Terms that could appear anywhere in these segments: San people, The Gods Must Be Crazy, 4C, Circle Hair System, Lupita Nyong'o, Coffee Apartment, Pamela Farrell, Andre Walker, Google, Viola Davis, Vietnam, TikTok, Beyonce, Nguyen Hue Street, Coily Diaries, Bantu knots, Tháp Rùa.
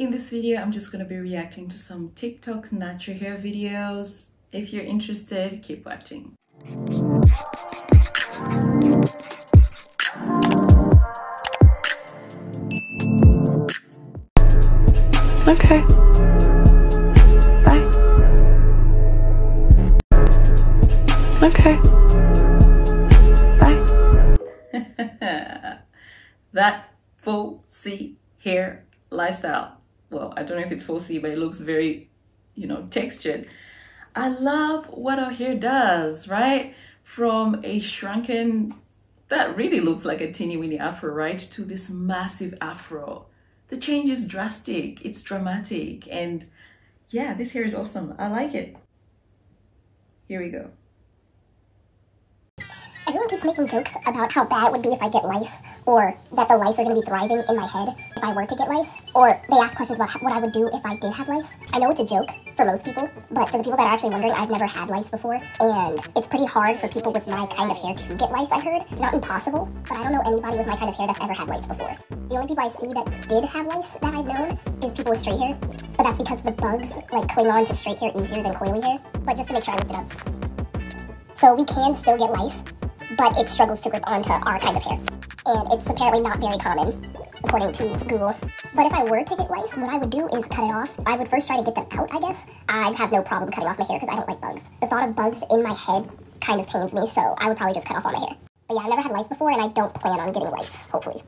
In this video, I'm just going to be reacting to some TikTok natural hair videos. If you're interested, keep watching. Okay. Bye. Okay. Bye. That full C hair lifestyle. Well, I don't know if it's 4C, but it looks very, you know, textured. I love what our hair does, right? From a shrunken, that really looks like a teeny weeny afro, right? To this massive afro. The change is drastic, it's dramatic. And yeah, this hair is awesome. I like it. Here we go. Everyone keeps making jokes about how bad it would be if I get lice, or that the lice are going to be thriving in my head if I were to get lice, or they ask questions about what I would do if I did have lice. I know it's a joke for most people, but for the people that are actually wondering, I've never had lice before, and it's pretty hard for people with my kind of hair to get lice, I've heard. It's not impossible, but I don't know anybody with my kind of hair that's ever had lice before. The only people I see that did have lice that I've known is people with straight hair, but that's because the bugs like cling on to straight hair easier than coily hair. But just to make sure I looked it up. So we can still get lice, but it struggles to grip onto our kind of hair. And it's apparently not very common, according to Google. But if I were to get lice, what I would do is cut it off. I would first try to get them out, I guess. I'd have no problem cutting off my hair because I don't like bugs. The thought of bugs in my head kind of pains me, so I would probably just cut off all my hair. But yeah, I've never had lice before, and I don't plan on getting lice, hopefully.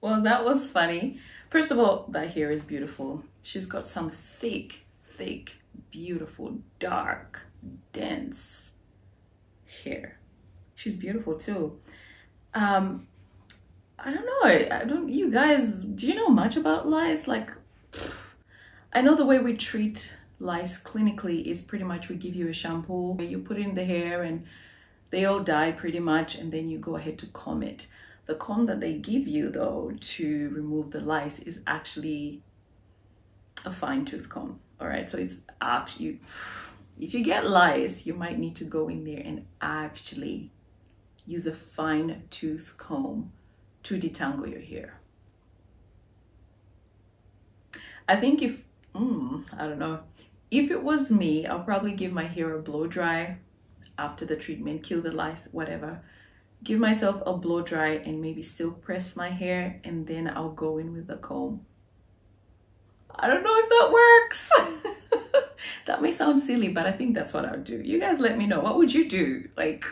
Well, that was funny. First of all, that hair is beautiful. She's got some thick, thick, beautiful, dark, dense hair. She's beautiful too. I don't know, you guys, do you know much about lice? Like, I know the way we treat lice clinically is pretty much we give you a shampoo, you put it in the hair and they all die pretty much, and then you go ahead to comb it. The comb that they give you though to remove the lice is actually a fine tooth comb. All right, so it's actually, if you get lice, you might need to go in there and actually use a fine tooth comb to detangle your hair. I think if, I don't know, if it was me, I'll probably give my hair a blow dry after the treatment, kill the lice, whatever. Give myself a blow dry and maybe silk press my hair, and then I'll go in with the comb. I don't know if that works. That may sound silly, but I think that's what I would do. You guys let me know. What would you do? Like,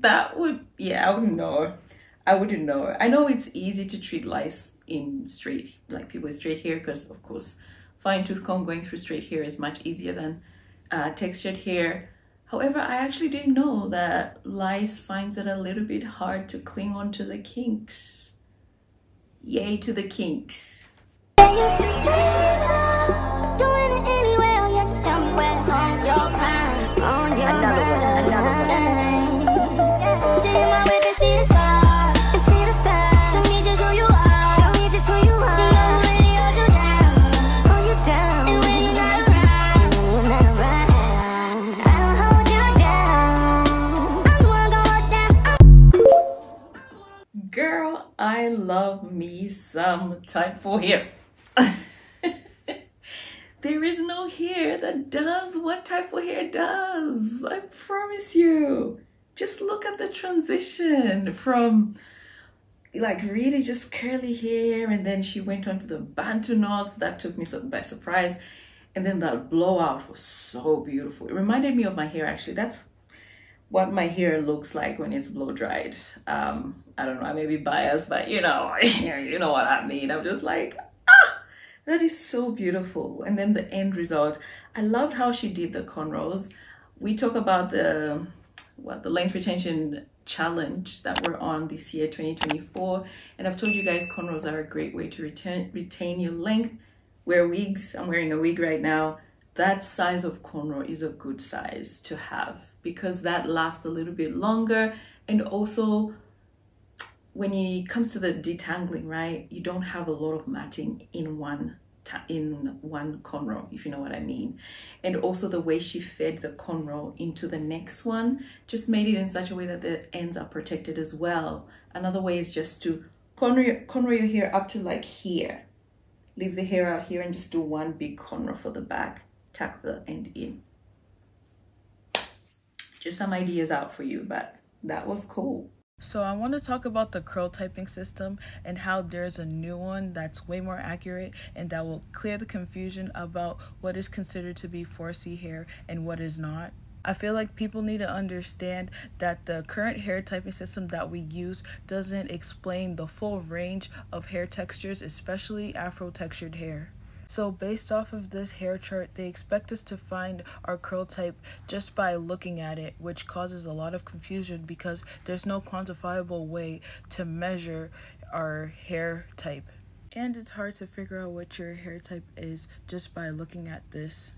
that would, yeah, I wouldn't know. I wouldn't know. I know it's easy to treat lice in straight, like people with straight hair, because of course, fine tooth comb going through straight hair is much easier than textured hair. However, I actually didn't know that lice finds it a little bit hard to cling onto the kinks. Yay to the kinks. Girl, I love me some type 4 hair. There is no hair that does what type 4 hair does. I promise you. Just look at the transition from like really just curly hair, and then she went on to the bantu knots. That took me by surprise. And then that blowout was so beautiful. It reminded me of my hair actually. That's what my hair looks like when it's blow dried. I don't know, I may be biased, but you know, you know what I mean. I'm just like, that is so beautiful. And then the end result, I loved how she did the cornrows. We talk about the length retention challenge that we're on this year, 2024. And I've told you guys cornrows are a great way to retain your length. Wear wigs. I'm wearing a wig right now. That size of cornrow is a good size to have because that lasts a little bit longer. And also, when it comes to the detangling, right, you don't have a lot of matting in one cornrow, if you know what I mean. And also the way she fed the cornrow into the next one just made it in such a way that the ends are protected as well. Another way is just to Corner your hair up to like here. Leave the hair out here and just do one big corner for the back. Tuck the end in. Just some ideas out for you, but that was cool. So I want to talk about the curl typing system and how there's a new one that's way more accurate and that will clear the confusion about what is considered to be 4C hair and what is not. I feel like people need to understand that the current hair typing system that we use doesn't explain the full range of hair textures, especially Afro-textured hair. So based off of this hair chart, they expect us to find our curl type just by looking at it, which causes a lot of confusion because there's no quantifiable way to measure our hair type. And it's hard to figure out what your hair type is just by looking at this.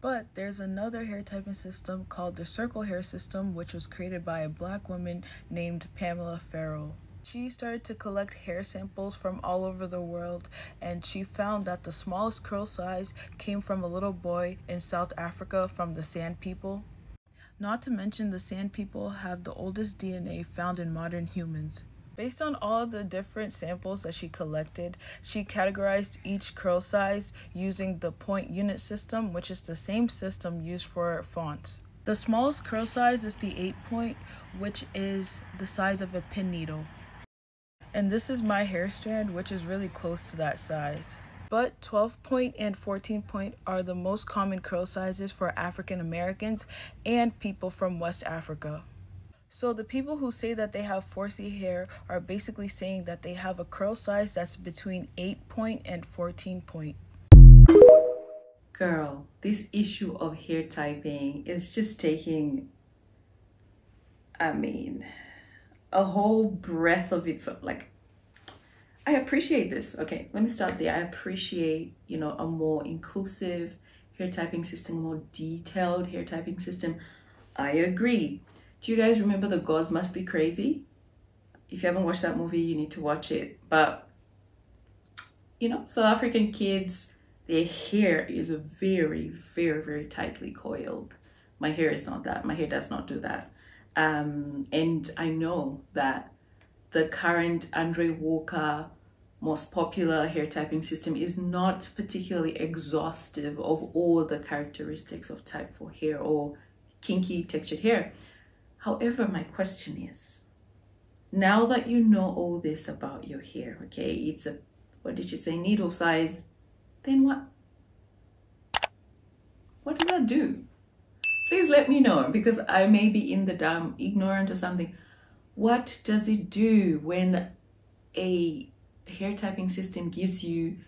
But there's another hair typing system called the Circle Hair System, which was created by a black woman named Pamela Farrell. She started to collect hair samples from all over the world, and she found that the smallest curl size came from a little boy in South Africa from the San people. Not to mention the San people have the oldest DNA found in modern humans. Based on all the different samples that she collected, she categorized each curl size using the point unit system, which is the same system used for fonts. The smallest curl size is the 8 point, which is the size of a pin needle. And this is my hair strand, which is really close to that size. But 12 point and 14 point are the most common curl sizes for African Americans and people from West Africa. So the people who say that they have 4C hair are basically saying that they have a curl size that's between 8 point and 14 point. Girl, this issue of hair typing is just taking, a whole breath of its own. Like, I appreciate this. Okay, let me start there. I appreciate, you know, a more inclusive hair typing system, a more detailed hair typing system. I agree. Do you guys remember The Gods Must Be Crazy? If you haven't watched that movie, you need to watch it. But, you know, South African kids, their hair is very, very, very tightly coiled. My hair is not that. My hair does not do that. And I know that the current Andre Walker most popular hair typing system is not particularly exhaustive of all the characteristics of type 4 hair or kinky textured hair. However, my question is, now that you know all this about your hair, okay, it's a, what did you say, needle size, then what does that do? Please let me know, because I may be in the dumb, ignorant or something. What does it do when a hair typing system gives you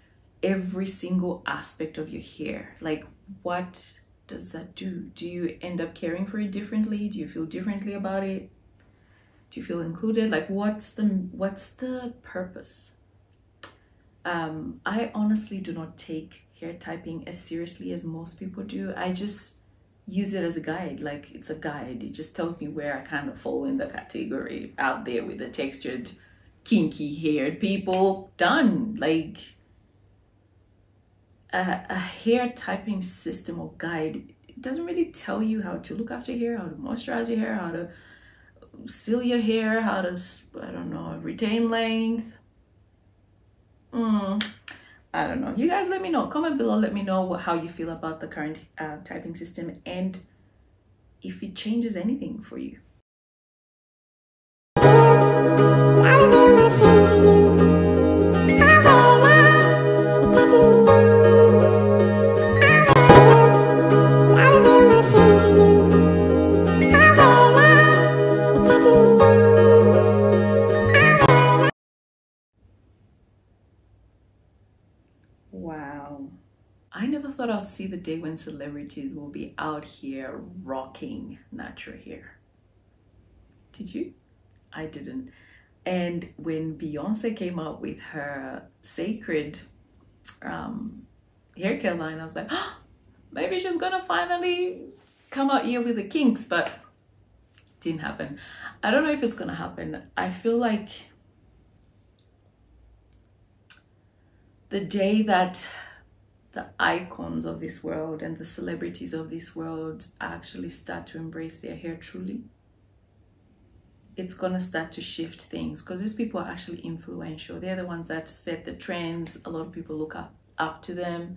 every single aspect of your hair? Like, what does that do? Do you end up caring for it differently? Do you feel differently about it? Do you feel included? Like, what's the purpose? I honestly do not take hair typing as seriously as most people do. I just use it as a guide. Like, it's a guide. It just tells me where I kind of fall in the category out there with the textured, kinky haired people. Done. Like, a hair typing system or guide, it doesn't really tell you how to look after your hair, how to moisturize your hair, how to seal your hair, how to, I don't know, retain length. I don't know. You guys let me know. Comment below, let me know how you feel about the current typing system and if it changes anything for you. I'll see the day when celebrities will be out here rocking natural hair. Did you? I didn't. And when Beyonce came out with her sacred hair care line, I was like, oh, maybe she's gonna finally come out here with the kinks, but it didn't happen. I don't know if it's gonna happen. I feel like the day that the icons of this world and the celebrities of this world actually start to embrace their hair truly, it's gonna start to shift things, because these people are actually influential. They're the ones that set the trends. A lot of people look up to them.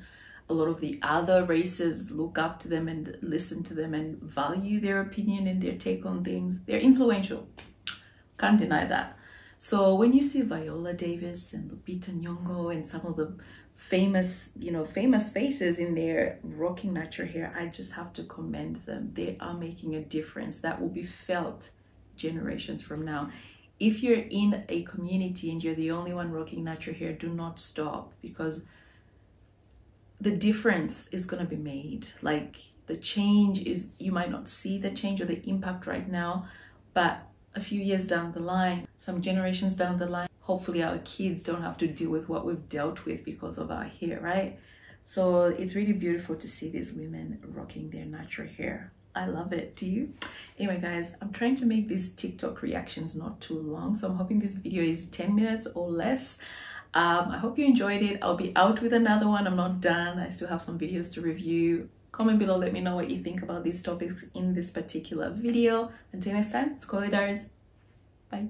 A lot of the other races look up to them and listen to them and value their opinion and their take on things. They're influential, can't deny that. So when you see Viola Davis and Lupita Nyong'o and some of the famous, you know, famous faces in there rocking natural hair, I just have to commend them. They are making a difference that will be felt generations from now. If you're in a community and you're the only one rocking natural hair, do not stop, because the difference is going to be made. Like, the change is, you might not see the change or the impact right now, but a few years down the line, some generations down the line, hopefully our kids don't have to deal with what we've dealt with because of our hair, right? So it's really beautiful to see these women rocking their natural hair. I love it. Do you? Anyway, guys, I'm trying to make these TikTok reactions not too long, so I'm hoping this video is 10 minutes or less. I hope you enjoyed it. I'll be out with another one. I'm not done. I still have some videos to review. Comment below, let me know what you think about these topics in this particular video. Until next time, it's Coily Diaries. Bye.